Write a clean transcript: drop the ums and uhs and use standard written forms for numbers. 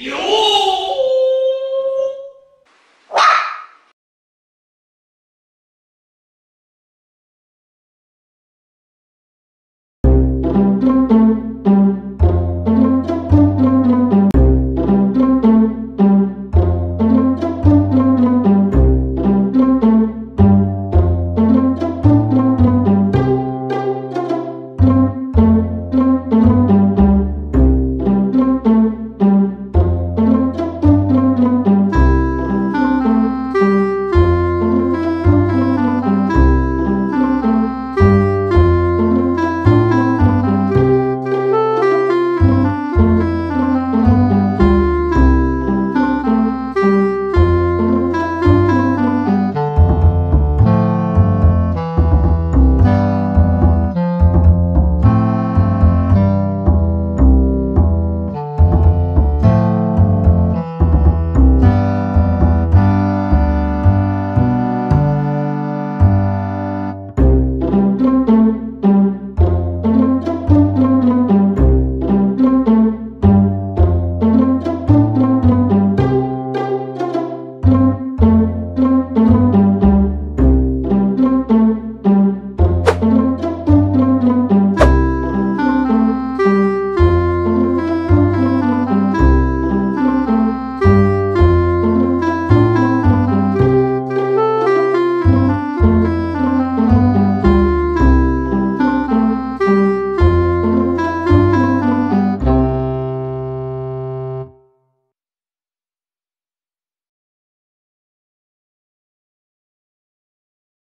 ¡Dios!